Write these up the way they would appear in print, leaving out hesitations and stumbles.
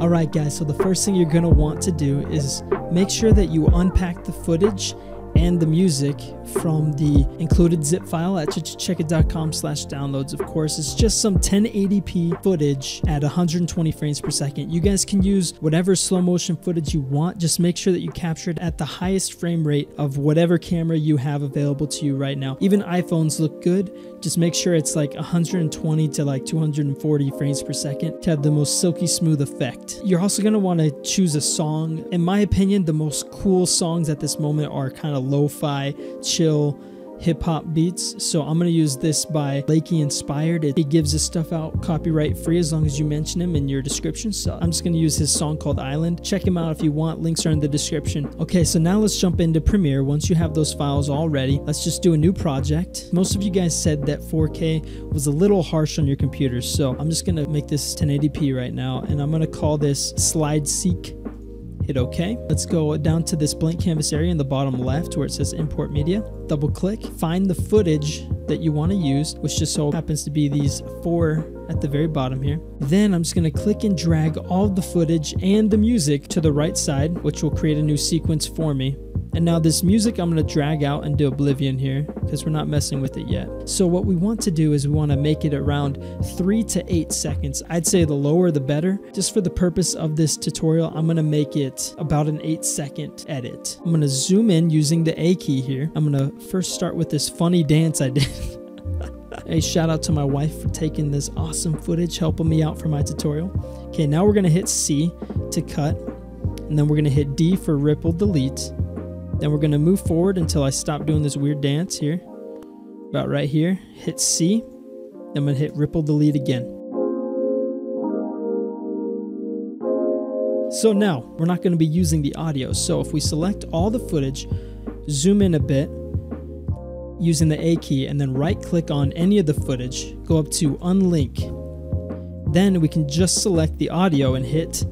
Alright guys, so the first thing you're going to want to do is make sure that you unpack the footage and the music from the included zip file at CHCHCHECKIT.com/downloads. Of course, it's just some 1080p footage at 120 frames per second. You guys can use whatever slow motion footage you want. Just make sure that you capture it at the highest frame rate of whatever camera you have available to you right now. Even iPhones look good. Just make sure it's like 120 to like 240 frames per second to have the most silky smooth effect. You're also going to want to choose a song. In my opinion, the most cool songs at this moment are kind of lo-fi, chill, hip-hop beats. So I'm going to use this by Lakey Inspired. It gives this stuff out copyright free as long as you mention him in your description. So I'm just going to use his song called Island. Check him out if you want. Links are in the description. Okay, so now let's jump into Premiere. Once you have those files all ready, let's just do a new project. Most of you guys said that 4K was a little harsh on your computer. So I'm just going to make this 1080p right now, and I'm going to call this Slide Seek. Hit OK. Let's go down to this blank canvas area in the bottom left where it says import media. Double click, find the footage that you want to use, which just so happens to be these four at the very bottom here. Then I'm just going to click and drag all the footage and the music to the right side, which will create a new sequence for me. And now this music I'm going to drag out into oblivion here because we're not messing with it yet. So what we want to do is we want to make it around 3 to 8 seconds. I'd say the lower the better. Just for the purpose of this tutorial, I'm going to make it about an 8-second edit. I'm going to zoom in using the A key here. I'm going to first start with this funny dance I did. Hey, shout out to my wife for taking this awesome footage, helping me out for my tutorial. Okay, now we're going to hit C to cut, and then we're going to hit D for ripple delete. Then we're going to move forward until I stop doing this weird dance here, about right here. Hit C. Then I'm going to hit ripple delete again. So now we're not going to be using the audio. So if we select all the footage, zoom in a bit using the A key, and then right click on any of the footage, go up to unlink. Then we can just select the audio and hit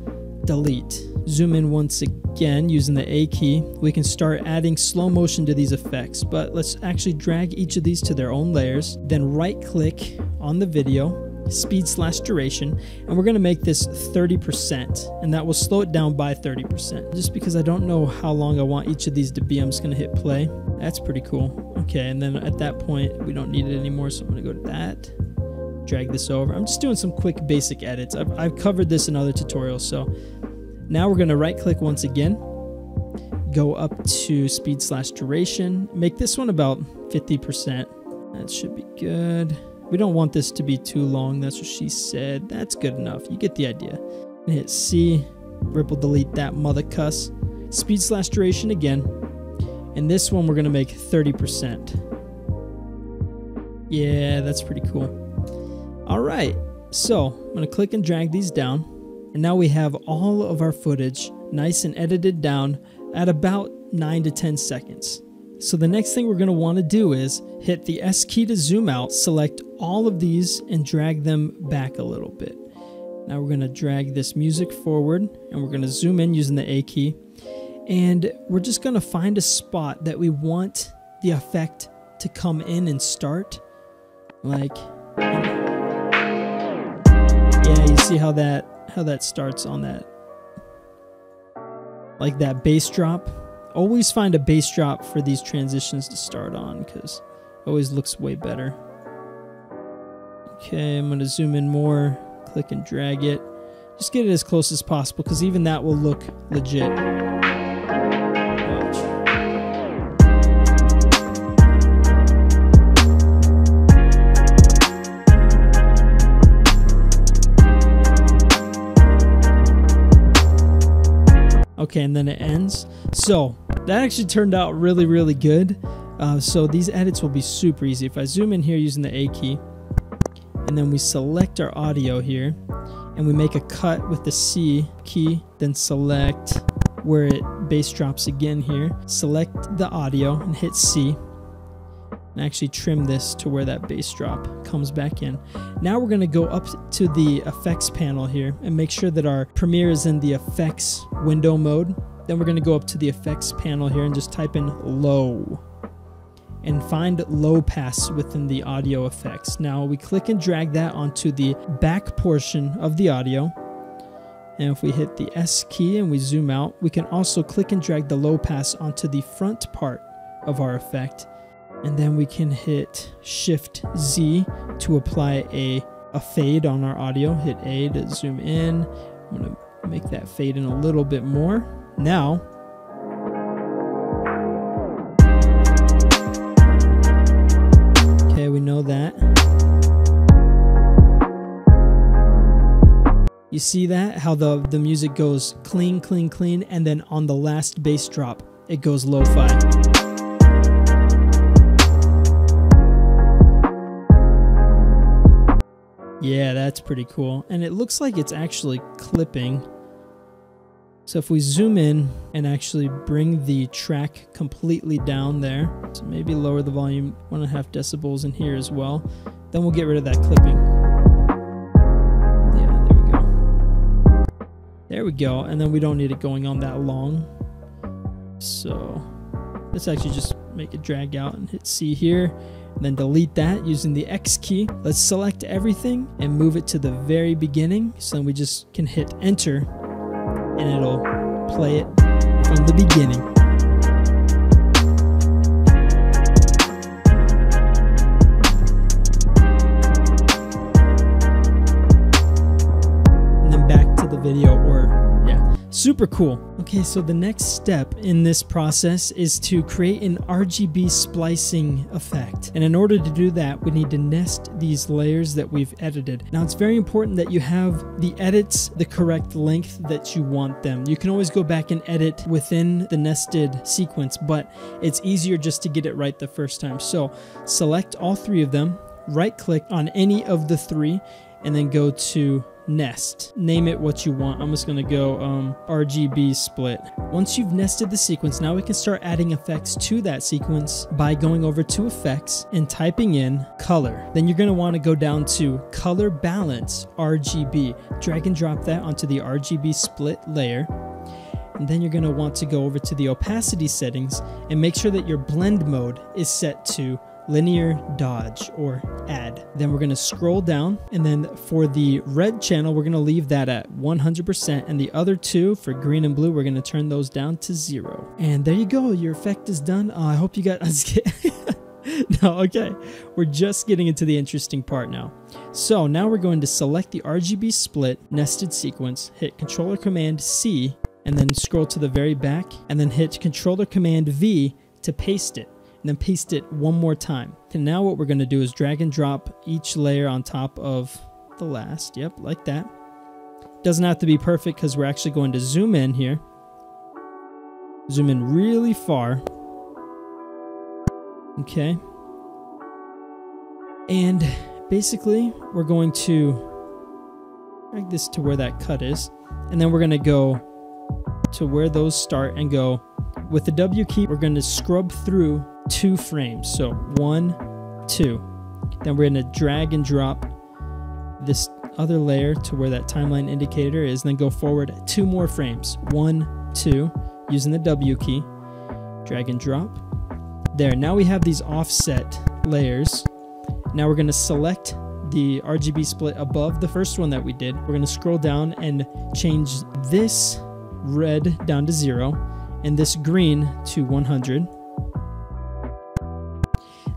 delete. Zoom in once again using the A key. We can start adding slow motion to these effects, but let's actually drag each of these to their own layers. Then right click on the video, speed/duration, and we're going to make this 30%, and that will slow it down by 30%. Just because I don't know how long I want each of these to be, I'm just going to hit play. That's pretty cool. Okay, and then at that point we don't need it anymore, so I'm going to go to that. Drag this over. I'm just doing some quick basic edits. I've covered this in other tutorials, so now we're going to right click once again, go up to speed/duration, make this one about 50%. That should be good. We don't want this to be too long. That's what she said. That's good enough. You get the idea. And hit C, ripple delete that mother cuss. Speed/duration again. And this one we're going to make 30%. Yeah, that's pretty cool. All right. So I'm going to click and drag these down. And now we have all of our footage nice and edited down at about 9 to 10 seconds. So the next thing we're going to want to do is hit the S key to zoom out, select all of these and drag them back a little bit. Now we're going to drag this music forward, and we're going to zoom in using the A key. And we're just going to find a spot that we want the effect to come in and start. Like, yeah, you see how that starts on that, like that bass drop. Always find a bass drop for these transitions to start on, because it always looks way better. Okay, I'm going to zoom in more, click and drag it. Just get it as close as possible, because even that will look legit. Okay, and then it ends. So that actually turned out really, really good. So these edits will be super easy. If I zoom in here using the A key, and then we select our audio here, and we make a cut with the C key, then select where it bass drops again here, select the audio and hit C, and actually trim this to where that bass drop comes back in. Now we're going to go up to the effects panel here and make sure that our Premiere is in the effects window mode. Then we're going to go up to the effects panel here and just type in low and find low pass within the audio effects. Now we click and drag that onto the back portion of the audio, And if we hit the S key and we zoom out, we can also click and drag the low pass onto the front part of our effect. And then we can hit Shift Z to apply a fade on our audio. Hit A to zoom in. I'm gonna make that fade in a little bit more. Now, okay, we know that. You see that? How the music goes clean, clean, clean, and then on the last bass drop, it goes lo-fi. Yeah, that's pretty cool. And it looks like it's actually clipping. So if we zoom in and actually bring the track completely down there, so maybe lower the volume 1.5 decibels in here as well, then we'll get rid of that clipping. There we go, and then we don't need it going on that long. So let's actually just make it drag out and hit C here, and then delete that using the X key. Let's select everything and move it to the very beginning. So then we just can hit enter and it'll play it from the beginning. And then back to the video. Super cool. Okay, so the next step in this process is to create an RGB splicing effect. And in order to do that, we need to nest these layers that we've edited. Now, it's very important that you have the edits the correct length that you want them. You can always go back and edit within the nested sequence, but it's easier just to get it right the first time. So select all three of them, right-click on any of the three, and then go to Nest. Name it what you want. I'm just going to go RGB split. Once you've nested the sequence, now we can start adding effects to that sequence by going over to effects and typing in color. Then you're going to want to go down to color balance RGB. Drag and drop that onto the RGB split layer. And then you're going to want to go over to the opacity settings and make sure that your blend mode is set to linear, dodge, or add. Then we're gonna scroll down, and then for the red channel, we're gonna leave that at 100%, and the other two, for green and blue, we're gonna turn those down to 0. And there you go, your effect is done. I hope you got... No, okay. We're just getting into the interesting part now. So now we're going to select the RGB split nested sequence, hit Control or Command C, and then scroll to the very back, and then hit Control or Command V to paste it. And then paste it one more time. And now what we're going to do is drag and drop each layer on top of the last. Yep, like that. Doesn't have to be perfect because we're actually going to zoom in here. Zoom in really far. Okay. And basically, we're going to drag this to where that cut is. And then we're going to go to where those start and go with the W key. We're going to scrub through 2 frames. So 1, 2. Then we're going to drag and drop this other layer to where that timeline indicator is, and then go forward 2 more frames. 1, 2, using the W key. Drag and drop. There, now we have these offset layers. Now we're going to select the RGB split above the first one that we did. We're going to scroll down and change this red down to 0 and this green to 100.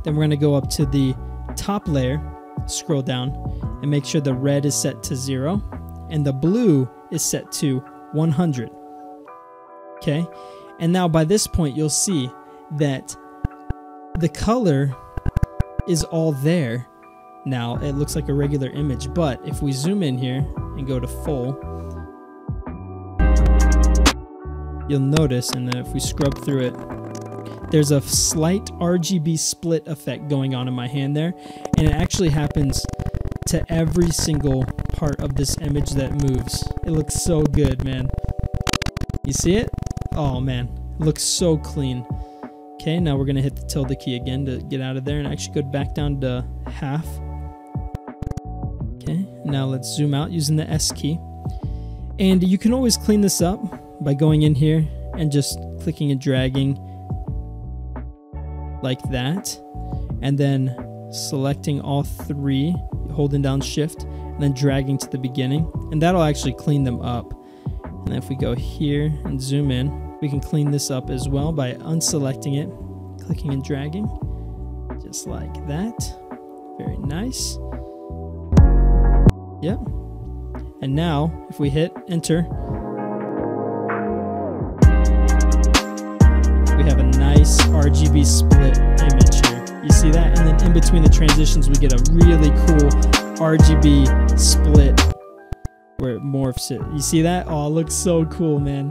Then we're going to go up to the top layer, scroll down, and make sure the red is set to 0 and the blue is set to 100. Okay, and now by this point you'll see that the color is all there. Now it looks like a regular image, but if we zoom in here and go to full, you'll notice, and then if we scrub through it, there's a slight RGB split effect going on in my hand there, and it actually happens to every single part of this image that moves. It looks so good, man. You see it? Oh man, it looks so clean. Okay, now we're gonna hit the tilde key again to get out of there and actually go back down to half. Okay, now let's zoom out using the S key. And you can always clean this up by going in here and just clicking and dragging like that, and then selecting all three, holding down shift, and then dragging to the beginning, and that'll actually clean them up. And then if we go here and zoom in, we can clean this up as well by unselecting it, clicking and dragging, just like that. Very nice. Yep. And now if we hit enter, we have a nice RGB split image here. You see that? And then in between the transitions, we get a really cool RGB split where it morphs it. You see that? Oh, it looks so cool, man.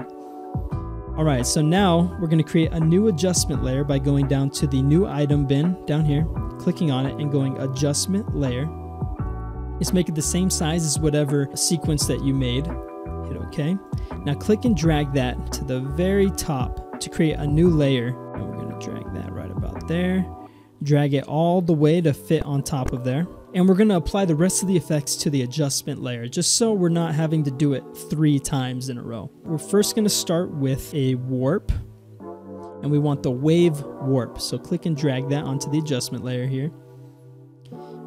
All right, so now we're gonna create a new adjustment layer by going down to the new item bin down here, clicking on it and going adjustment layer. Just make it the same size as whatever sequence that you made. Hit okay. Now click and drag that to the very top to create a new layer. And we're gonna drag that right about there. Drag it all the way to fit on top of there. And we're gonna apply the rest of the effects to the adjustment layer, just so we're not having to do it 3 times in a row. We're first gonna start with a warp, and we want the wave warp. So click and drag that onto the adjustment layer here.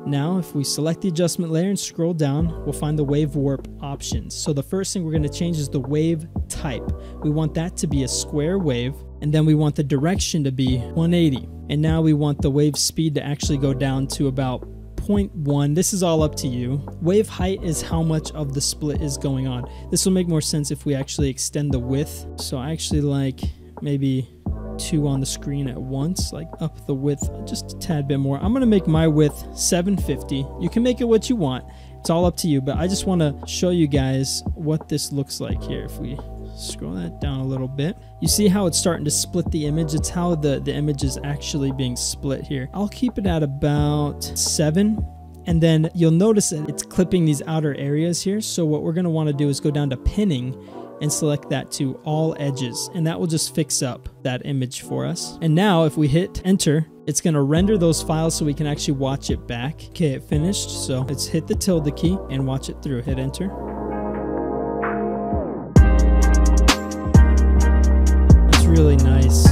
Now, if we select the adjustment layer and scroll down, we'll find the wave warp options. So the first thing we're gonna change is the wave type. We want that to be a square wave, and then we want the direction to be 180. And now we want the wave speed to actually go down to about 0.1. This is all up to you. Wave height is how much of the split is going on. This will make more sense if we actually extend the width. So I actually like maybe 2 on the screen at once, like up the width just a tad bit more. I'm gonna make my width 750. You can make it what you want. It's all up to you, but I just want to show you guys what this looks like here. If we scroll that down a little bit, you see how it's starting to split the image. It's how the image is actually being split here. I'll keep it at about 7, and then you'll notice that it's clipping these outer areas here. So what we're going to want to do is go down to pinning and select that to all edges, and that will just fix up that image for us. And now if we hit enter, it's going to render those files so we can actually watch it back. Okay, it finished, so let's hit the tilde key and watch it through. Hit enter. Really nice.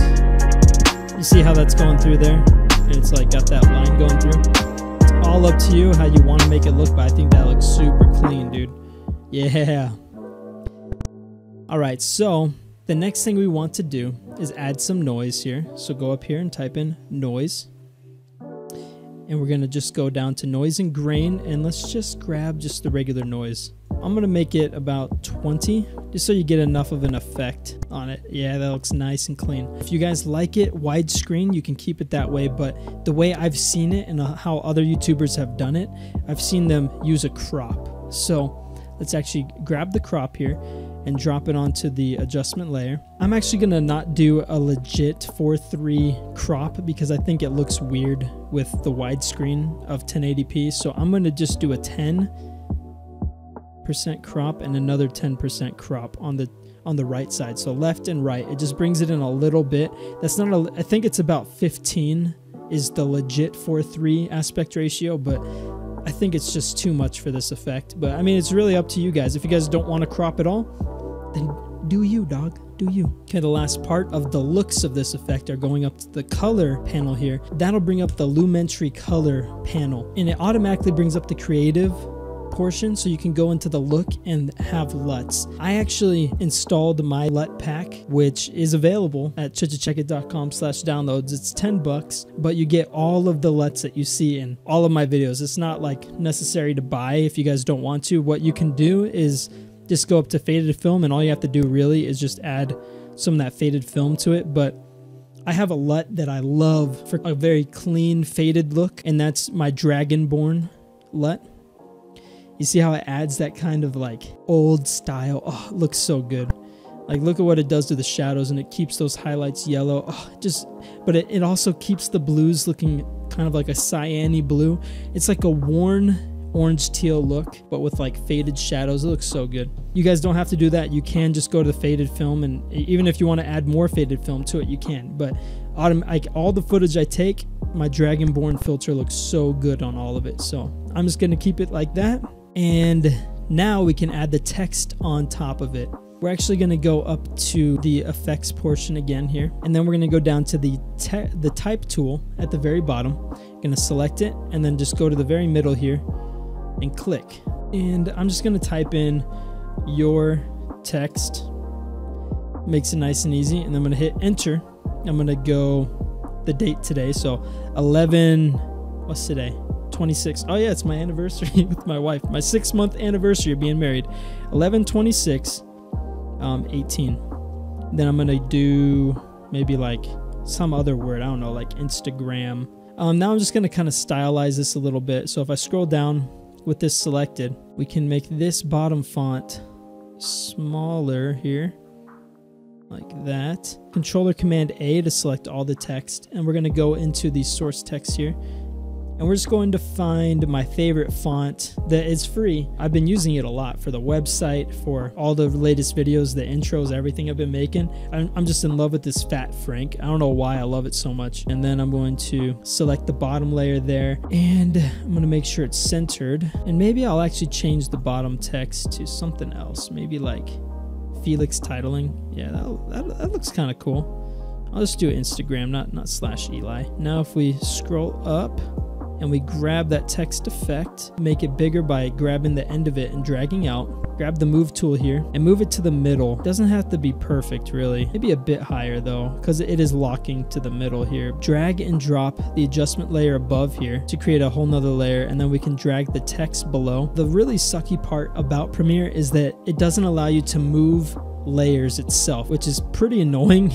You see how that's going through there, and it's like got that line going through. It's all up to you how you want to make it look, but I think that looks super clean, dude. Yeah. All right, so the next thing we want to do is add some noise here. So go up here and type in noise, and we're gonna just go down to noise and grain, and let's just grab just the regular noise. I'm gonna make it about 20, just so you get enough of an effect on it. Yeah, that looks nice and clean. If you guys like it widescreen, you can keep it that way, but the way I've seen it and how other YouTubers have done it, I've seen them use a crop. So let's actually grab the crop here and drop it onto the adjustment layer. I'm actually gonna not do a legit 4:3 crop because I think it looks weird with the widescreen of 1080p. So I'm gonna just do a 10% crop and another 10% crop on the right side, so left and right. It just brings it in a little bit. That's not a, I think it's about 15 is the legit 4:3 aspect ratio, but I think it's just too much for this effect. But I mean, it's really up to you guys. If you guys don't want to crop at all, then do you, dog, do you. Okay, the last part of the looks of this effect are going up to the color panel here. That'll bring up the Lumetri color panel, and it automatically brings up the creative portion, so you can go into the look and have LUTs. I actually installed my LUT pack, which is available at CHCHCHECKIT.com/downloads. It's $10, but you get all of the LUTs that you see in all of my videos. It's not like necessary to buy if you guys don't want to. What you can do is just go up to faded film, and all you have to do really is just add some of that faded film to it. But I have a LUT that I love for a very clean faded look, and that's my Dragonborn LUT. You see how it adds that kind of like old style. Oh, it looks so good. Like, look at what it does to the shadows, and it keeps those highlights yellow. Oh, just, but it also keeps the blues looking kind of like a cyany blue. It's like a worn orange teal look, but with like faded shadows. It looks so good. You guys don't have to do that. You can just go to the faded film, and even if you want to add more faded film to it, you can. But like all the footage I take, my Dragonborn filter looks so good on all of it. So I'm just gonna keep it like that. And now we can add the text on top of it. We're actually going to go up to the effects portion again here, and then we're going to go down to the type tool at the very bottom. I'm going to select it and then just go to the very middle here and click. And I'm just going to type in your text. Makes it nice and easy. And I'm going to hit enter. I'm going to go the date today. So 11, what's today? 26. Oh yeah, it's my anniversary with my wife. My 6-month anniversary of being married. 11/26, 18. Then I'm going to do maybe like some other word. I don't know, like Instagram. Now I'm just going to kind of stylize this a little bit. So if I scroll down with this selected, we can make this bottom font smaller here, like that. Controller Command A to select all the text, and we're going to go into the source text here, and we're just going to find my favorite font that is free. I've been using it a lot for the website, for all the latest videos, the intros, everything I've been making. I'm just in love with this Fat Frank. I don't know why I love it so much. And then I'm going to select the bottom layer there, and I'm going to make sure it's centered. And maybe I'll actually change the bottom text to something else. Maybe like Felix Titling. Yeah, that looks kind of cool. I'll just do Instagram, not slash Eli. Now if we scroll up, and we grab that text effect, make it bigger by grabbing the end of it and dragging out. Grab the move tool here and move it to the middle. Doesn't have to be perfect really. Maybe a bit higher though, because it is locking to the middle here. Drag and drop the adjustment layer above here to create a whole nother layer, and then we can drag the text below. The really sucky part about Premiere is that it doesn't allow you to move layers itself, which is pretty annoying,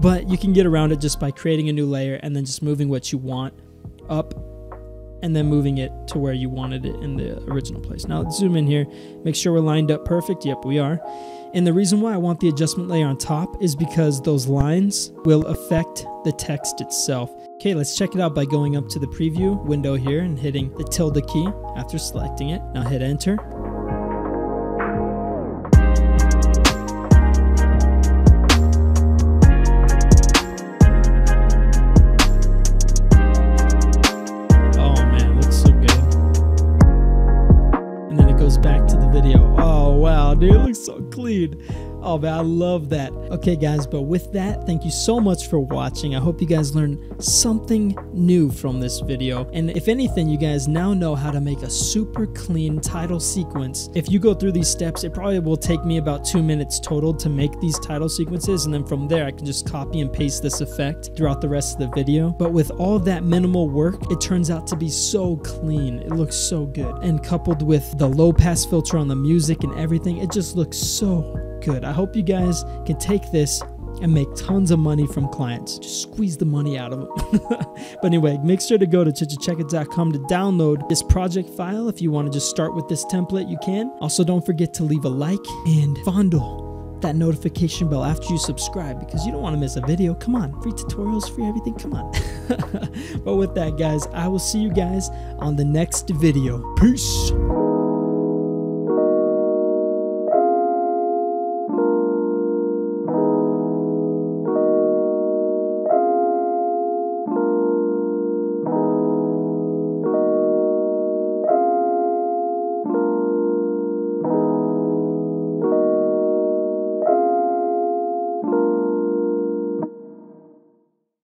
but you can get around it just by creating a new layer and then just moving what you want up and then moving it to where you wanted it in the original place. Now let's zoom in here, make sure we're lined up perfect. Yep, we are. And the reason why I want the adjustment layer on top is because those lines will affect the text itself. Okay, let's check it out by going up to the preview window here and hitting the tilde key after selecting it. Now hit enter. Dude, it looks so clean. Oh man, I love that. Okay guys, but with that, thank you so much for watching. I hope you guys learned something new from this video. And if anything, you guys now know how to make a super clean title sequence. If you go through these steps, it probably will take me about 2 minutes total to make these title sequences. And then from there, I can just copy and paste this effect throughout the rest of the video. But with all that minimal work, it turns out to be so clean. It looks so good. And coupled with the low pass filter on the music and everything, it just looks so good. I hope you guys can take this and make tons of money from clients. Just squeeze the money out of them. But anyway, make sure to go to CHCHCHECKIT.com to download this project file. If you want to just start with this template, you can. Also, don't forget to leave a like and fondle that notification bell after you subscribe, because you don't want to miss a video. Come on, free tutorials, free everything, come on. But with that, guys, I will see you guys on the next video. Peace.